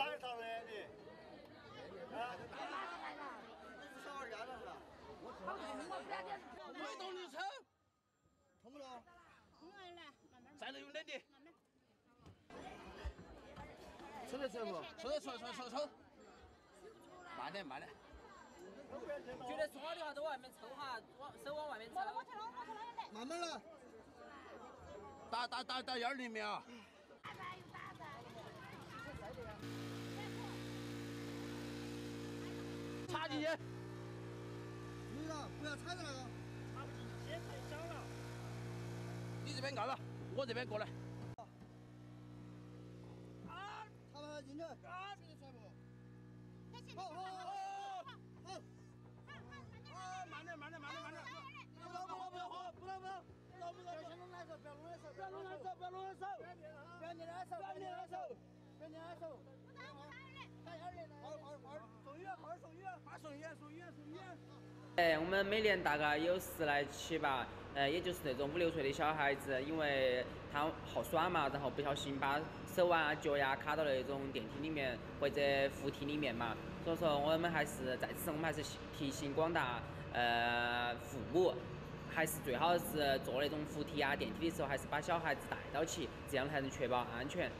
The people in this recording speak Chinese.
打一打来的。啊！你是上我家的是吧？我动你车，冲不冲？冲啊！来，慢慢。站着用力的。慢慢。出来出来不？出来出来出来出来！慢点慢点。 觉得重要的话都往外面抽哈，手往外面抽。慢慢来，打眼里面啊。打噻有打噻。插进去。不要不要插进来啊！插不进去，太小了。你这边干了，我这边过来。啊！插不进去。啊！这个甩不？好好好。 慢点！不要！先弄两手，不要弄两手！二送医院！我们每年大概有10来起吧，也就是那种5、6岁的小孩子，因为他好耍嘛，然后不小心把手啊、脚呀卡到那种电梯里面或者扶梯里面嘛。 所以说，我们还是在此，我们还是提醒广大父母，还是最好是坐那种扶梯啊、电梯的时候，还是把小孩子带到起，这样才能确保安全。